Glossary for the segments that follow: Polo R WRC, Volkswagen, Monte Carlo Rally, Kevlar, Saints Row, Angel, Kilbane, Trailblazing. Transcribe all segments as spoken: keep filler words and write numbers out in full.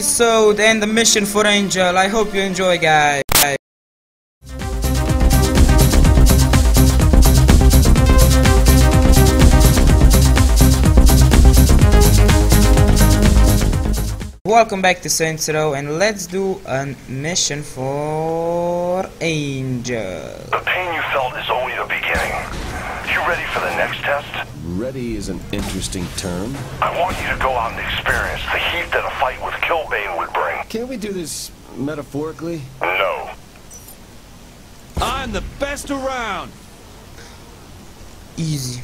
episode and the mission for Angel. I hope you enjoy, guys. Welcome back to Saints Row, and let's do a mission for Angel. The pain you felt is only the beginning. You ready for the next test? Ready is an interesting term. I want you to go out and experience the heat that a fight with Kilbane would bring. Can we do this metaphorically? No. I'm the best around! Easy.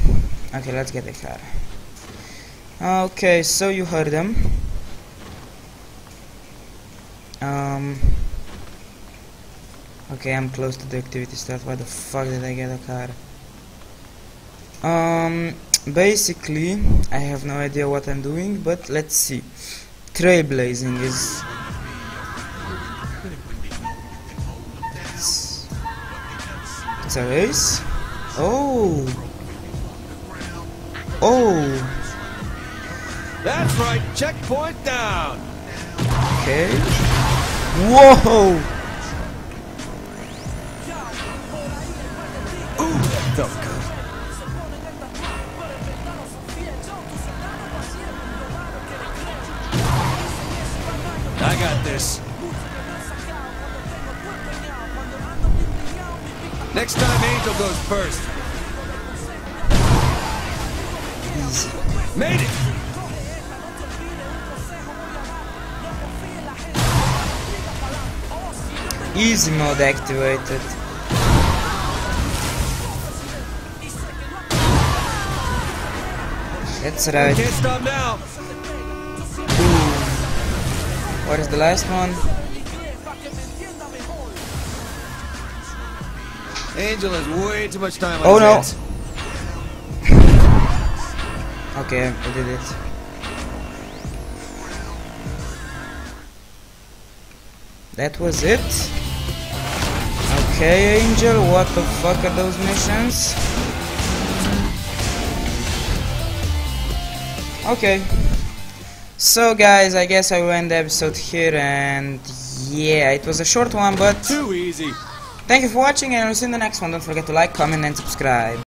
Okay, let's get the car. Okay, so you heard them. Um... Okay, I'm close to the activity start. Why the fuck did I get a car? Um... Basically, I have no idea what I'm doing, but let's see. Trailblazing is... It's, it's a race? Oh! Oh! That's right! Checkpoint down! Okay. Whoa! Ooh, duck. I got this. Next time Angel goes first. Easy. Made it! Easy mode activated. That's right. Can't stop now. What is the last one? Angel has way too much time on oh no! Okay, I did it. That was it. Okay, Angel, what the fuck are those missions? Okay. So guys, I guess I will end the episode here, and yeah, it was a short one, but too easy. Thank you for watching, and I'll see you in the next one. Don't forget to like, comment, and subscribe.